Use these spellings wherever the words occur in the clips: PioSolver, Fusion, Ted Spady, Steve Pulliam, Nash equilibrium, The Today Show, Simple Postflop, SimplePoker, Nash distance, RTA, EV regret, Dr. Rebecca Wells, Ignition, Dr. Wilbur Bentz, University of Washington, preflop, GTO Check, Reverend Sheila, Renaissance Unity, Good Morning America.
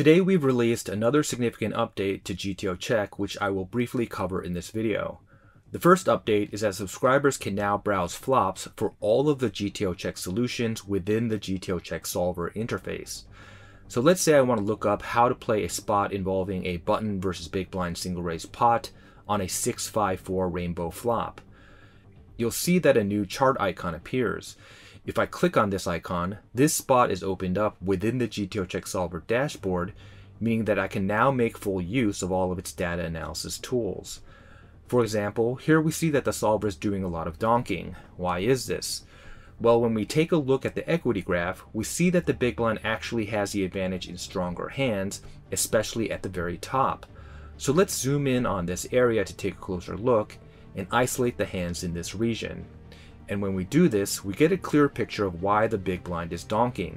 Today we've released another significant update to GTO Check, which I will briefly cover in this video. The first update is that subscribers can now browse flops for all of the GTO Check solutions within the GTO Check solver interface. So let's say I want to look up how to play a spot involving a button versus big blind single raise pot on a 654 rainbow flop. You'll see that a new chart icon appears. If I click on this icon, this spot is opened up within the GTO Check Solver dashboard, meaning that I can now make full use of all of its data analysis tools. For example, here we see that the solver is doing a lot of donking. Why is this? Well, when we take a look at the equity graph, we see that the big blind actually has the advantage in stronger hands, especially at the very top. So let's zoom in on this area to take a closer look and isolate the hands in this region. And when we do this, we get a clear picture of why the big blind is donking.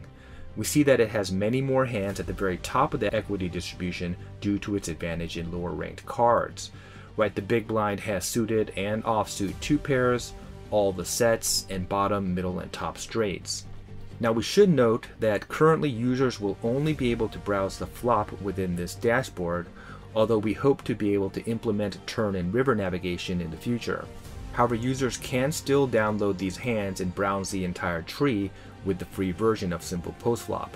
We see that it has many more hands at the very top of the equity distribution due to its advantage in lower ranked cards. Right, the big blind has suited and offsuit two pairs, all the sets, and bottom, middle, and top straights. Now we should note that currently users will only be able to browse the flop within this dashboard, although we hope to be able to implement turn and river navigation in the future. However, users can still download these hands and browse the entire tree with the free version of Simple Postflop.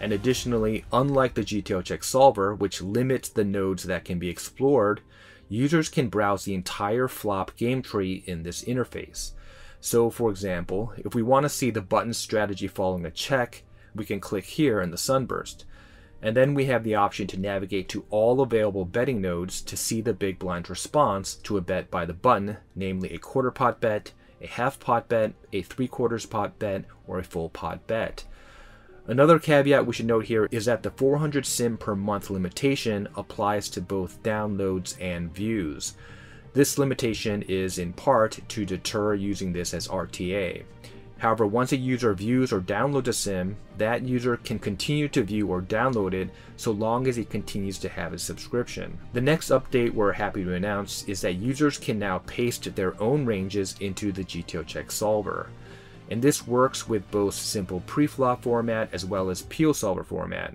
And additionally, unlike the GTO Check Solver, which limits the nodes that can be explored, users can browse the entire flop game tree in this interface. So for example, if we want to see the button strategy following a check, we can click here in the sunburst. And then we have the option to navigate to all available betting nodes to see the big blind response to a bet by the button, namely a quarter pot bet, a half pot bet, a three quarters pot bet, or a full pot bet. Another caveat we should note here is that the 400 sim per month limitation applies to both downloads and views. This limitation is in part to deter using this as RTA. However, once a user views or downloads a sim, that user can continue to view or download it so long as he continues to have his subscription. The next update we're happy to announce is that users can now paste their own ranges into the GTO Check Solver. And this works with both simple preflop format as well as PioSolver format.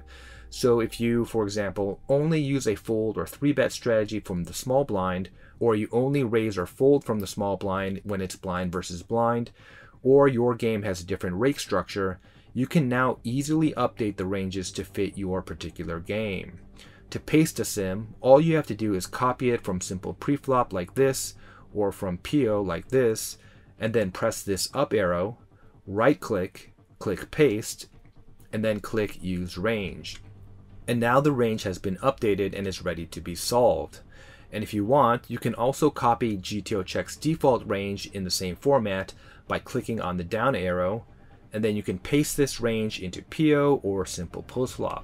So if you, for example, only use a fold or three bet strategy from the small blind, or you only raise or fold from the small blind when it's blind versus blind, or your game has a different rake structure, you can now easily update the ranges to fit your particular game. To paste a sim, all you have to do is copy it from simple preflop like this, or from PO like this, and then press this up arrow, right click, click paste, and then click use range. And now the range has been updated and is ready to be solved. And if you want, you can also copy GTO Check's default range in the same format by clicking on the down arrow, and then you can paste this range into PO or Simple Postflop.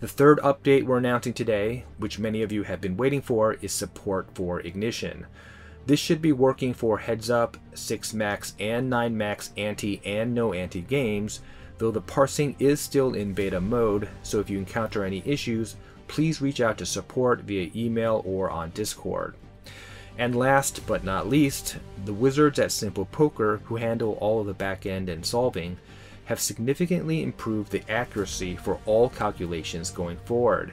The third update we're announcing today, which many of you have been waiting for, is support for Ignition. This should be working for heads up, 6 max and 9 max ante and no ante games, though the parsing is still in beta mode, so if you encounter any issues, please reach out to support via email or on Discord. And last but not least, the wizards at SimplePoker, who handle all of the back end and solving, have significantly improved the accuracy for all calculations going forward.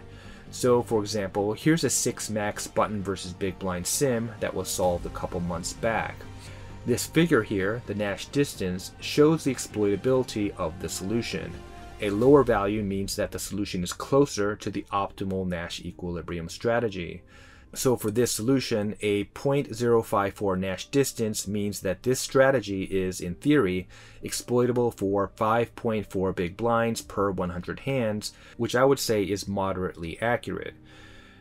So for example, here's a 6 max button versus big blind sim that was solved a couple months back. This figure here, the Nash distance, shows the exploitability of the solution. A lower value means that the solution is closer to the optimal Nash equilibrium strategy. So for this solution, a 0.054 Nash distance means that this strategy is, in theory, exploitable for 5.4 big blinds per 100 hands, which I would say is moderately accurate.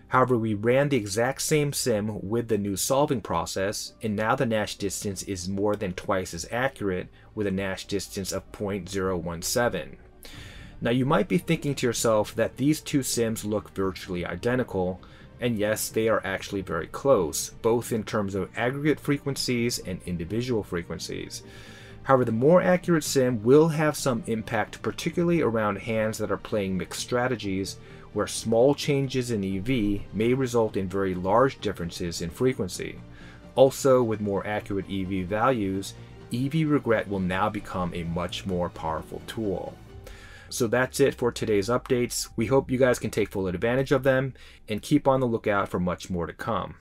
However, we ran the exact same sim with the new solving process, and now the Nash distance is more than twice as accurate with a Nash distance of 0.017. Now you might be thinking to yourself that these two sims look virtually identical, and yes, they are actually very close, both in terms of aggregate frequencies and individual frequencies. However, the more accurate sim will have some impact, particularly around hands that are playing mixed strategies, where small changes in EV may result in very large differences in frequency. Also, with more accurate EV values, EV regret will now become a much more powerful tool. So that's it for today's updates. We hope you guys can take full advantage of them and keep on the lookout for much more to come.